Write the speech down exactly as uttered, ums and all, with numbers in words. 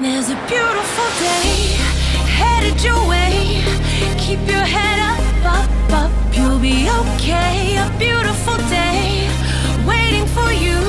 There's a beautiful day headed your way. Keep your head up, up, up. You'll be okay. A beautiful day waiting for you.